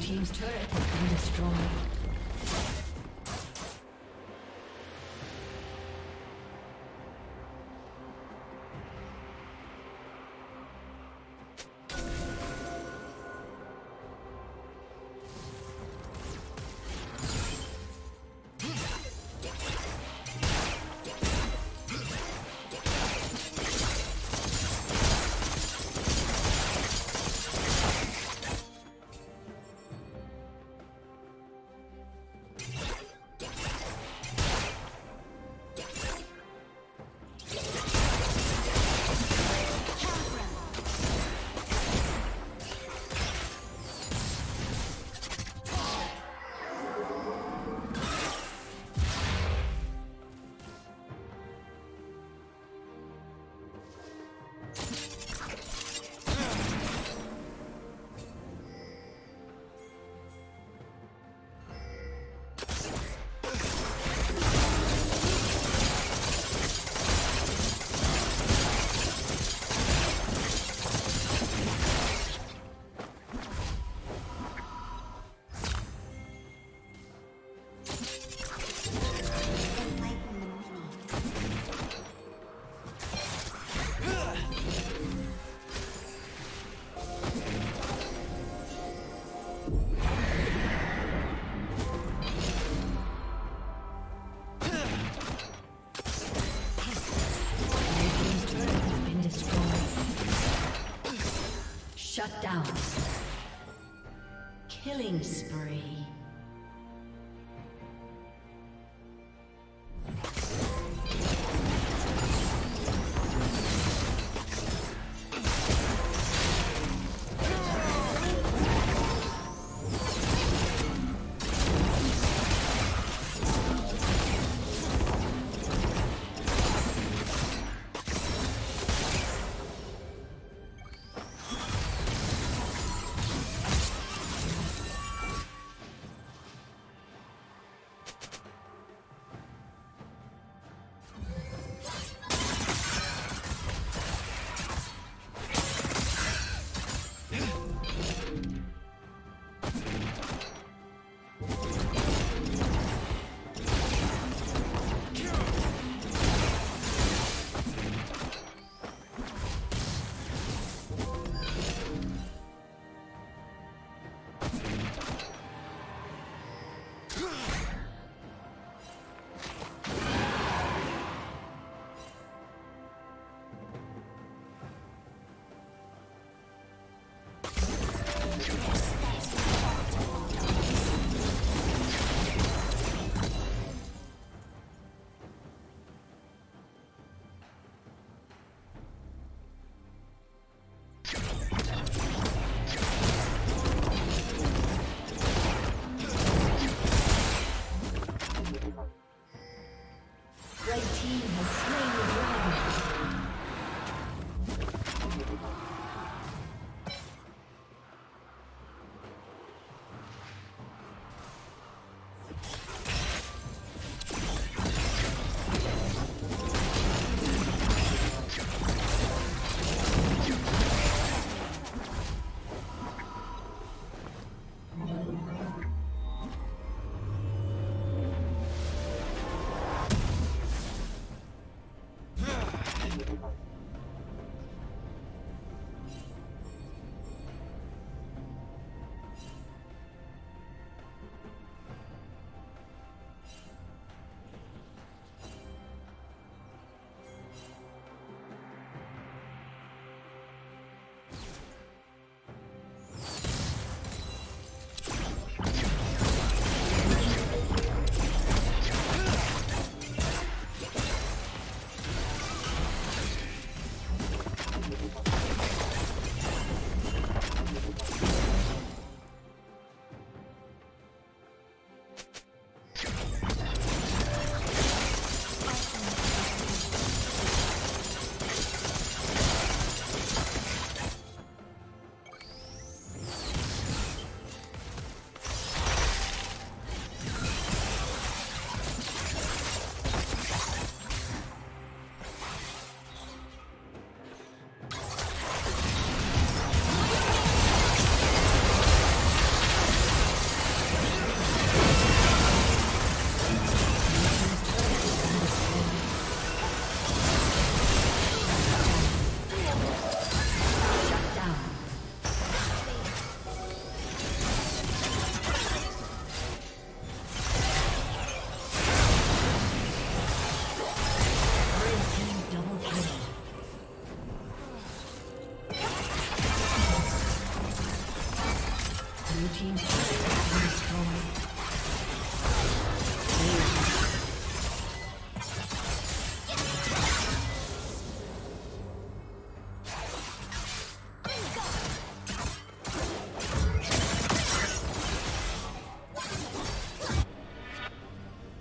Team's turret has been destroyed. Shut down. Killing spree.